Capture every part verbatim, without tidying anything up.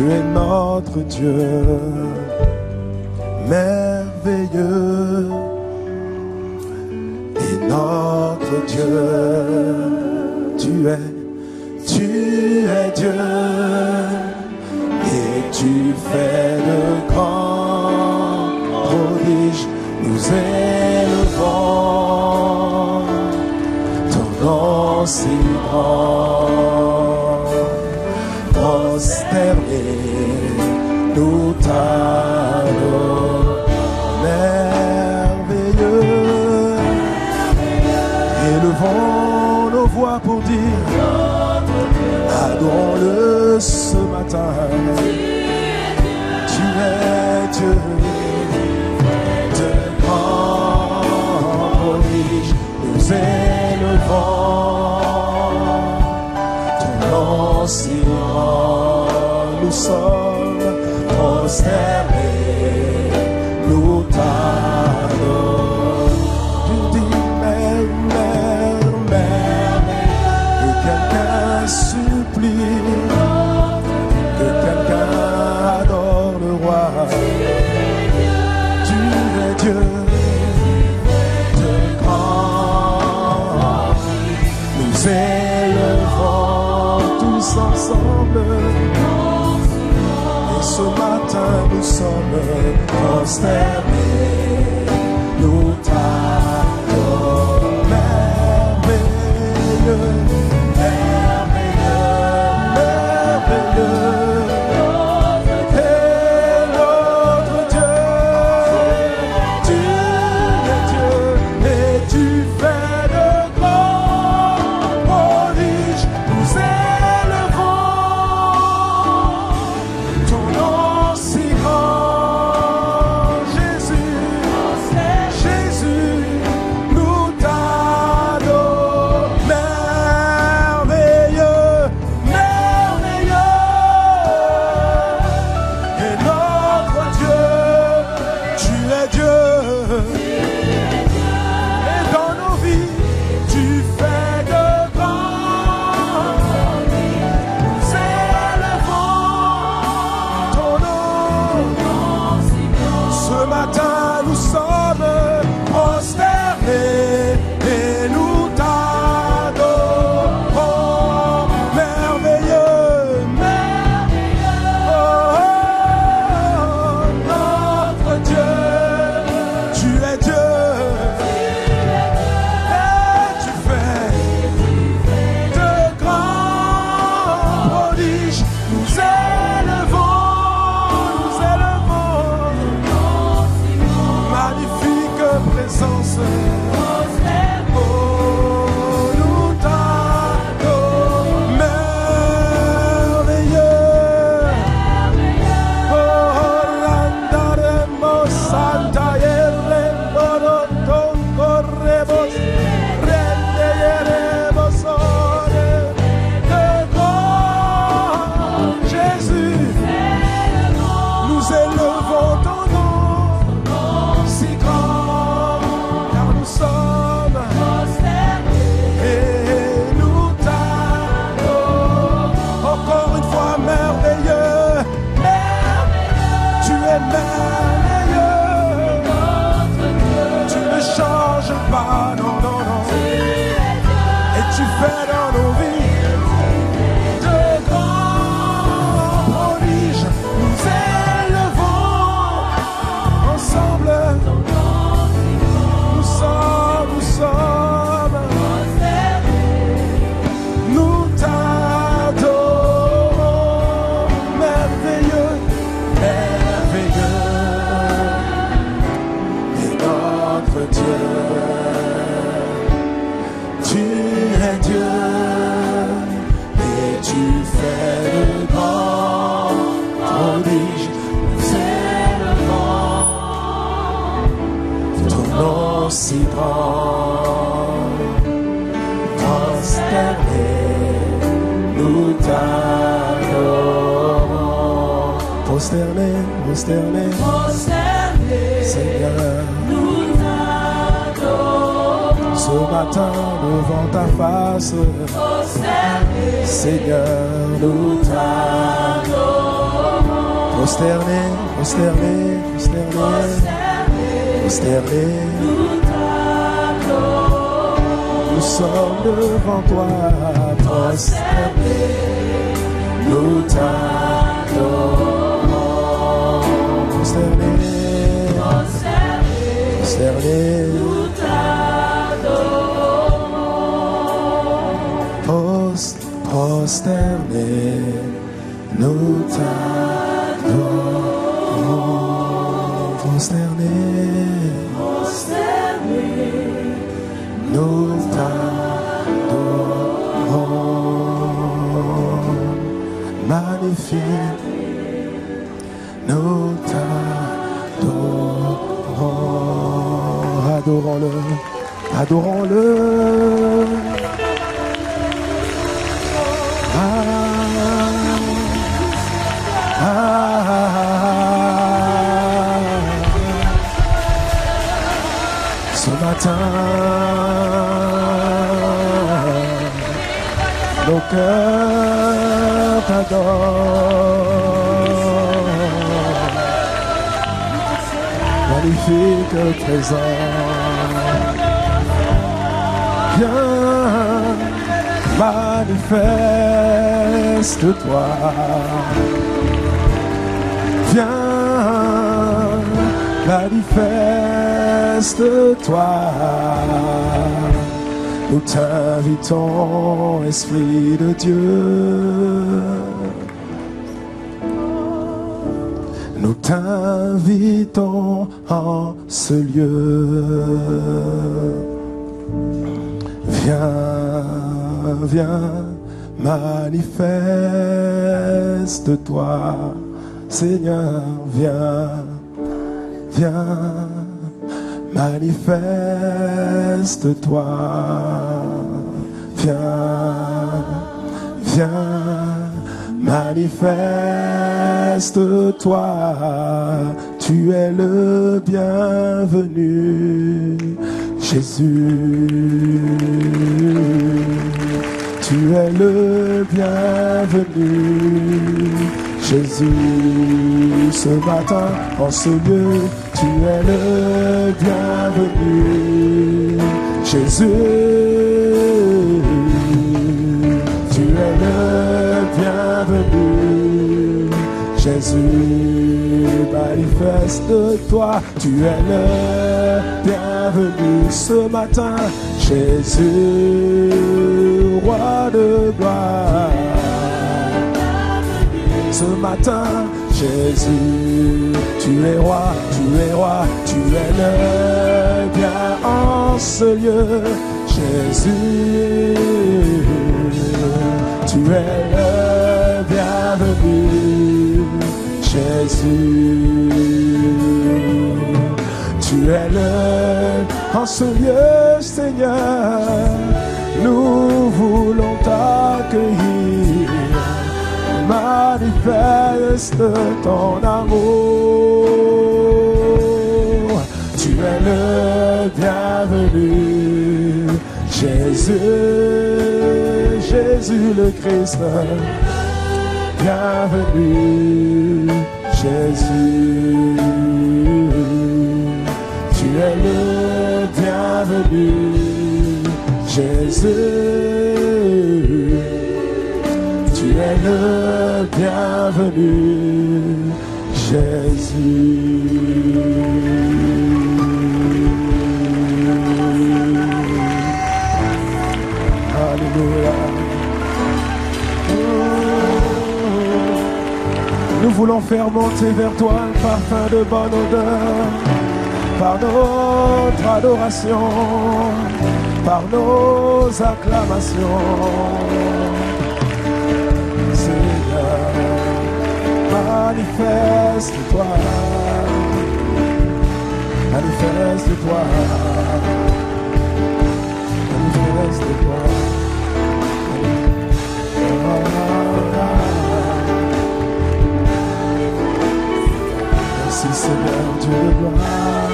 Tu es notre Dieu, merveilleux, et notre Dieu, tu es, tu es Dieu, et tu fais de grands prodiges, nous élevons, ton nom si grand. Nous t'allons merveilleux, élevons nos voix pour dire, adorons-le ce matin. Tu es Dieu, de grands prodiges, nous élevons ton nom si grand. Nous sommes consternés, nous t'allons. Tu dis mère, mère, mère, que quelqu'un supplie, que quelqu'un adore le roi. Tu es Dieu, de grand, nous élevons tous ensemble. Ce matin nous sommes consternés, nous t'adorons, merveilleux, merveilleux, merveilleux, et notre Dieu, tu es Dieu, et tu fais de grands prodiges, nous élevons ton nom. Prosterné, prosterné, prosterné, Seigneur, nous t'adorons. Ce matin devant ta face, prosterné, Seigneur, nous t'adorons. Prosterné, prosterné, prosterné, prosterné, nous t'adorons. Nous sommes devant toi, prosterné, nous t'adorons. Prosterné, prosterné, nous t'adorons. Prosterné, nous t'adorons. Nous t'adorons, magnifique, nous t'adorons, adorons-le, adorons-le. Ah, ah, ah, ah. Ce matin, nos cœurs t'adorent, magnifique présent. Viens, manifeste-toi. Viens, manifeste-toi. Nous t'invitons, Esprit de Dieu. Nous t'invitons en ce lieu. Viens, viens, manifeste-toi, Seigneur, viens, viens. Manifeste-toi, viens, viens, manifeste-toi, tu es le bienvenu, Jésus, tu es le bienvenu, Jésus, ce matin, en ce lieu, tu es le bienvenu, Jésus, tu es le bienvenu, Jésus, manifeste-toi, tu es le bienvenu ce matin, Jésus, roi de gloire, ce matin, Jésus, tu es roi, tu es roi, tu es le bien en ce lieu. Jésus, tu es le bienvenu. Jésus, tu es le en ce lieu, Seigneur. Nous voulons t'accueillir. Manifeste ton amour, tu es le bienvenu, Jésus, Jésus le Christ, bienvenu, Jésus, tu es le bienvenu, Jésus. Tu es le bienvenu, Jésus. Alléluia. Nous voulons faire monter vers toi un parfum de bonne odeur par notre adoration, par nos acclamations. Manifeste-toi, manifeste-toi, manifeste-toi. Merci Seigneur Dieu de gloire,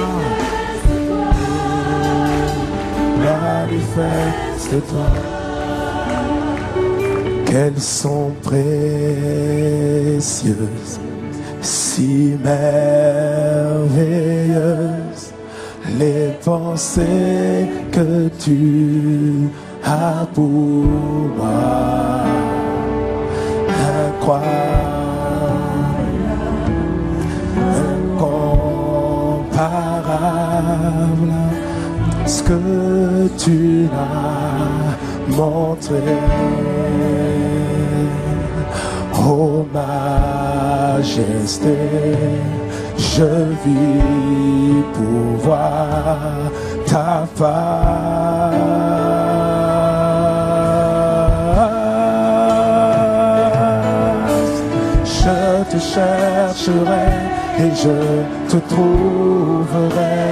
manifeste-toi. Quelles sont précieuses si merveilleuses les pensées que tu as pour moi. Incroyable, incomparable, ce que tu m'as montré. Ô majesté, je vis pour voir ta face. Je te chercherai et je te trouverai.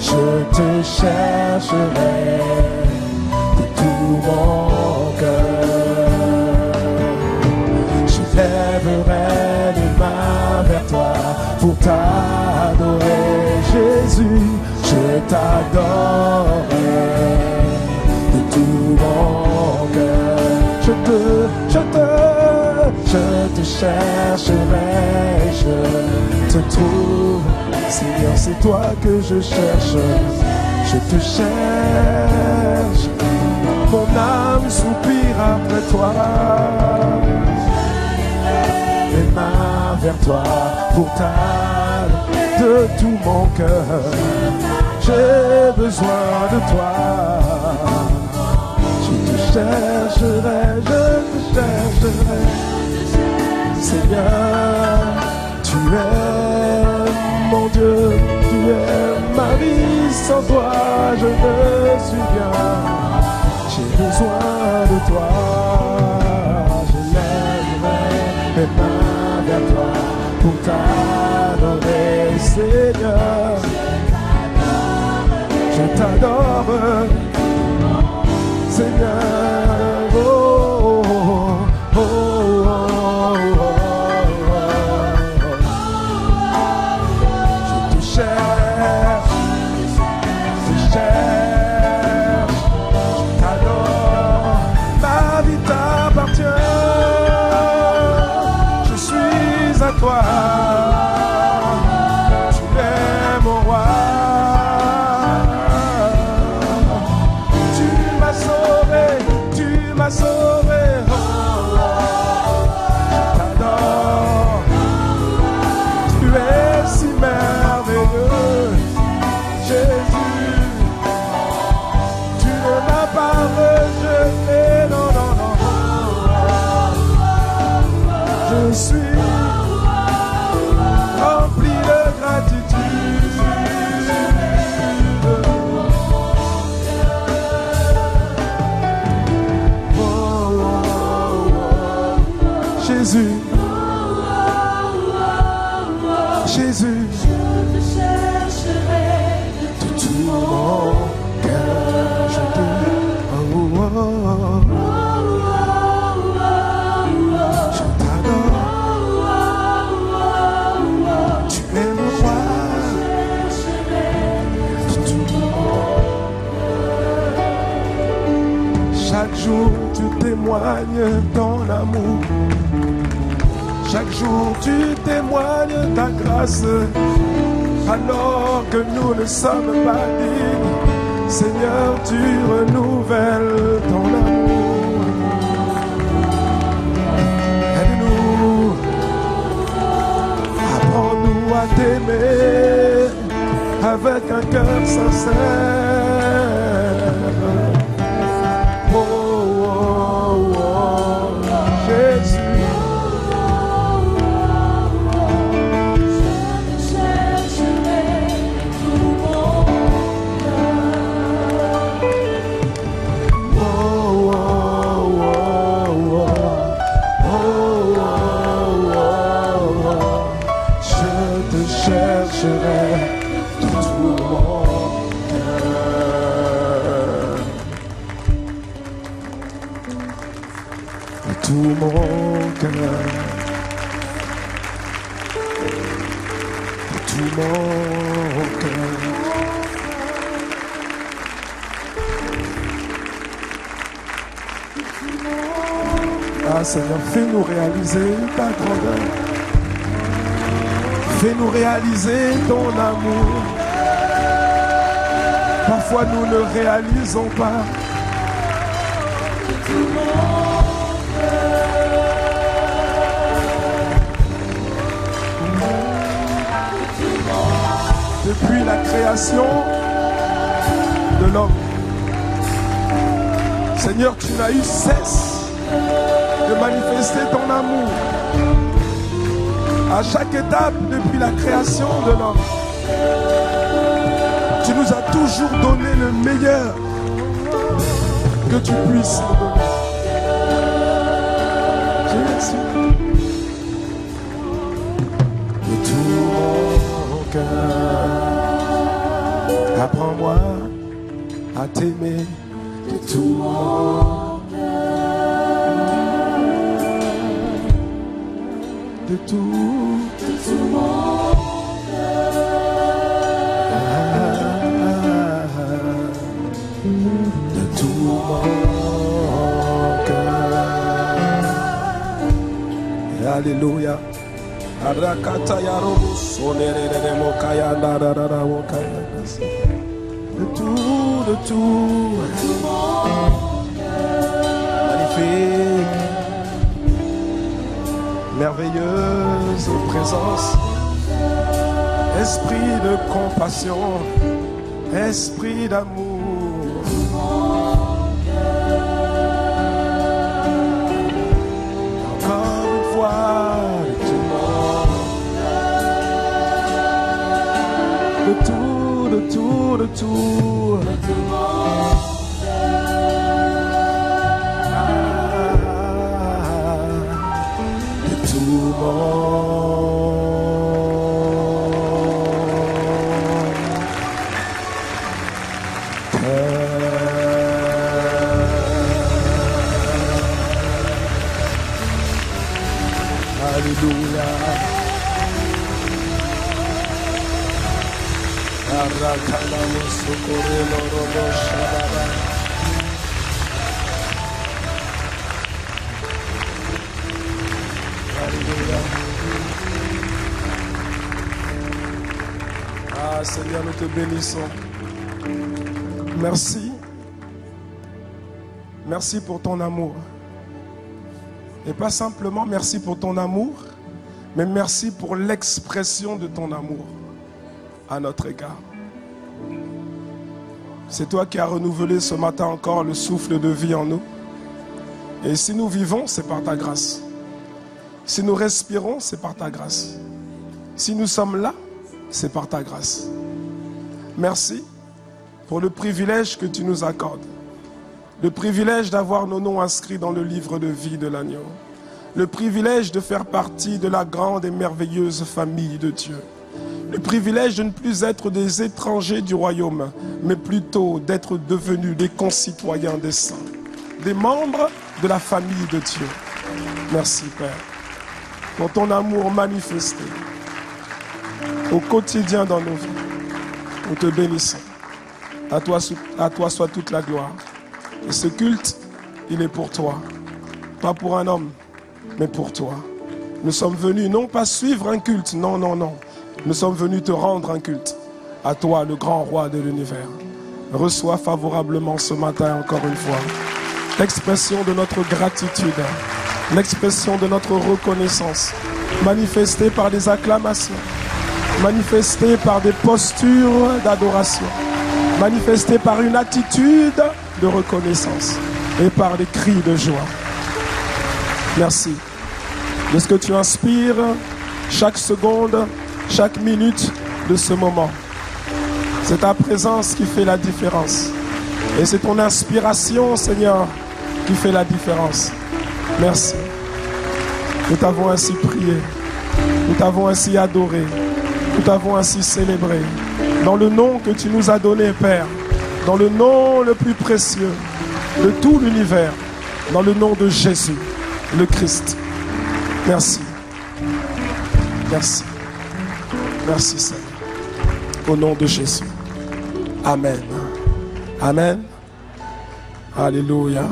Je te chercherai de tout mon cœur. Lèverai les mains vers toi pour t'adorer, Jésus. Je t'adorerai de tout mon cœur. Je te, je te, je te chercherai, je te trouve. Seigneur, c'est toi que je cherche. Je te cherche. Mon âme soupire après toi. Les mains vers toi pour t'adorer de tout mon cœur. J'ai besoin de toi. Je te chercherai, je te chercherai. Seigneur, tu es mon Dieu, tu es ma vie. Sans toi, je ne suis rien. J'ai besoin de toi. Je viens vers toi pour t'adorer, Seigneur. Je t'adore, Seigneur. Oh, oh, oh, oh, oh. Je te cherche, je te cherche, je t'adore. Ma vie t'appartient. Toi, tu es mon roi, tu m'as sauvé, tu m'as sauvé, je t'adore, tu es si merveilleux, Jésus, tu ne m'as pas rejeté, non, non, non, je suis Jésus, Jésus, je te chercherai de tout mon cœur. Je te, oh, oh, oh. Je t'adore. Tu es mon roi de tout mon cœur. Chaque jour, tu témoignes ton amour. Chaque jour tu témoignes ta grâce, alors que nous ne sommes pas dignes. Seigneur, tu renouvelles ton amour. Aide-nous, apprends-nous à t'aimer avec un cœur sincère. Oh, tout mon cœur, tout mon cœur. Ah Seigneur, fais-nous réaliser ta grandeur. Fais-nous réaliser ton amour. Parfois nous ne réalisons pas. Depuis la création de l'homme, Seigneur, tu n'as eu cesse de manifester ton amour à chaque étape depuis la création de l'homme. Tu nous as toujours donné le meilleur que tu puisses nous donner. Jésus, de tout mon cœur, apprends-moi à t'aimer de tout mon cœur, de tout, de tout mon cœur, ah, ah, ah, de tout mon cœur. Et alléluia. Arakata yarobo sonere de mokaya darara mokaya de tout, de tout, magnifique, merveilleuse présence, esprit de compassion, esprit d'amour, encore une fois, de tout, de tout, de tout, de tout mon cœur, de tout mon cœur. Alléluia. Ah Seigneur, nous te bénissons. Merci. Merci pour ton amour. Et pas simplement merci pour ton amour, mais merci pour l'expression de ton amour à notre égard. C'est toi qui as renouvelé ce matin encore le souffle de vie en nous. Et si nous vivons, c'est par ta grâce. Si nous respirons, c'est par ta grâce. Si nous sommes là, c'est par ta grâce. Merci pour le privilège que tu nous accordes. Le privilège d'avoir nos noms inscrits dans le livre de vie de l'agneau. Le privilège de faire partie de la grande et merveilleuse famille de Dieu. Le privilège de ne plus être des étrangers du royaume, mais plutôt d'être devenus des concitoyens des saints, des membres de la famille de Dieu. Merci Père, pour ton amour manifesté au quotidien dans nos vies. Nous te bénissons. À toi, à toi soit toute la gloire. Et ce culte, il est pour toi, pas pour un homme, mais pour toi. Nous sommes venus non pas suivre un culte, non, non, non. Nous sommes venus te rendre un culte. À toi, le grand roi de l'univers. Reçois favorablement ce matin, encore une fois, l'expression de notre gratitude, l'expression de notre reconnaissance, manifestée par des acclamations, manifestée par des postures d'adoration, manifestée par une attitude de reconnaissance et par des cris de joie. Merci de ce que tu inspires chaque seconde, chaque minute de ce moment. C'est ta présence qui fait la différence. Et c'est ton inspiration, Seigneur, qui fait la différence. Merci. Nous t'avons ainsi prié. Nous t'avons ainsi adoré. Nous t'avons ainsi célébré. Dans le nom que tu nous as donné, Père. Dans le nom le plus précieux de tout l'univers. Dans le nom de Jésus, le Christ. Merci. Merci. Merci Seigneur. Au nom de Jésus. Amen. Amen. Alléluia.